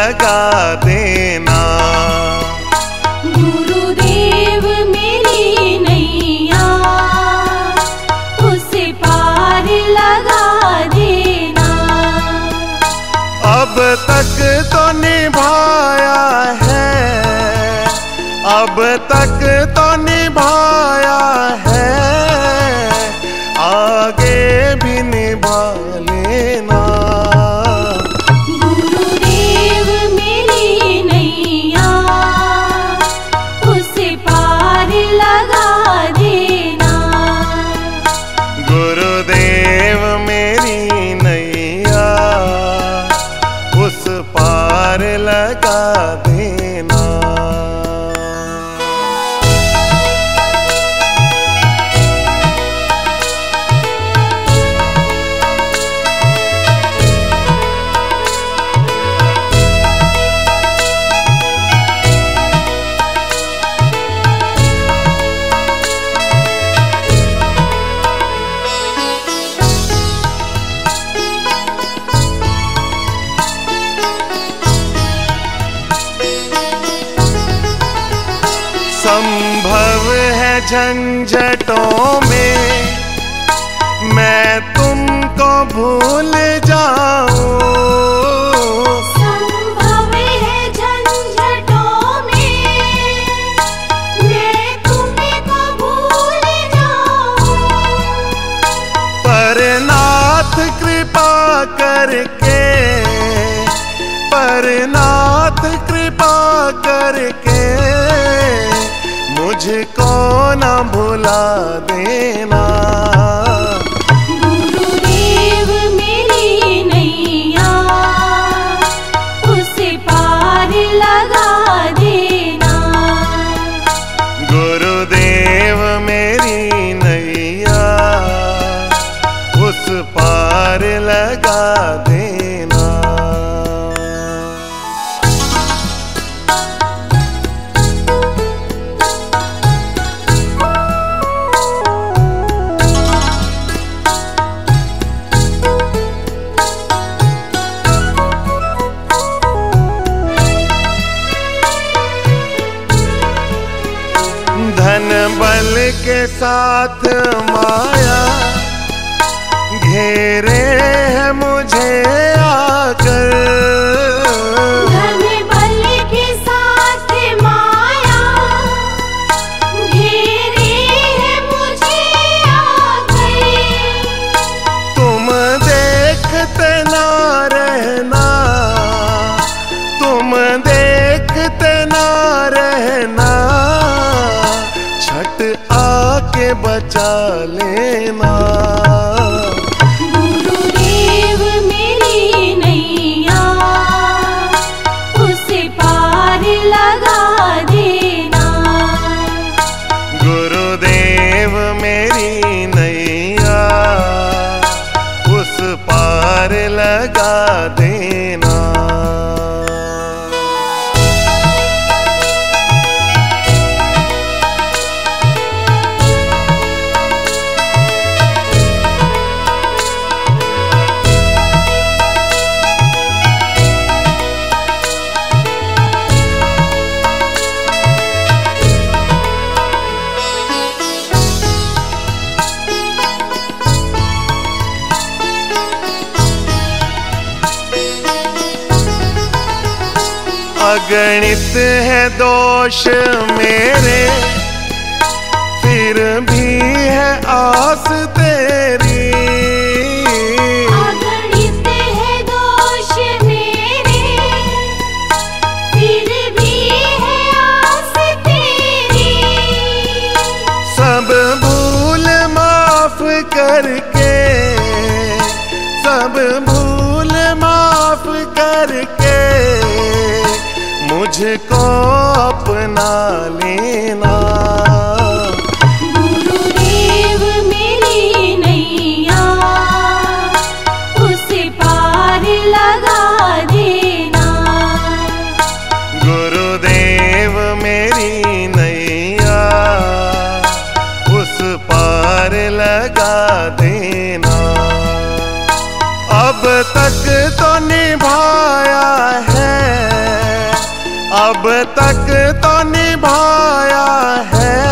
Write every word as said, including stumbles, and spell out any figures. लगा देना। गुरुदेव मेरी नैया उसे पार लगा देना। अब तक तो निभाया है, अब तक तो निभाया है, आगे भी निभा लेना। गुरुदेव मेरी नैया उसे पार लगा देना। गुरुदेव मेरी नैया उस पार लगा देना। संभव है झंझटों में मैं तुमको भूल जाऊं। संभव है झंझटों में मैं तुमको भूल जाऊं। पर नाथ कृपा करके, पर नाथ कृपा करके मुझको न भुला देना। गुरुदेव मेरी नैया उसे पार लगा देना। गुरुदेव मेरी नैया उस पार लगा देना। बल के साथ माया घेरे है मुझे आकर। धन बल के साथ माया घेरे है मुझे आकर। तुम देखते ना रहना, तुम देखते ना रहना, आके बचा लेना। गुरुदेव मेरी नैया उसे पार लगा देना। गुरुदेव मेरी नैया उस पार लगा देना। अगणित है दोष मेरे फिर भी है आस तेरी। अगणित है दोष मेरे फिर भी है आस तेरी। सब भूल माफ करके, सब भूल माफ करके मुझको अपना लेना। गुरुदेव मेरी नैया उसे पार लगा देना। गुरुदेव मेरी नैया उस पार लगा देना। अब तक तो निभाया है, तक तो निभाया है।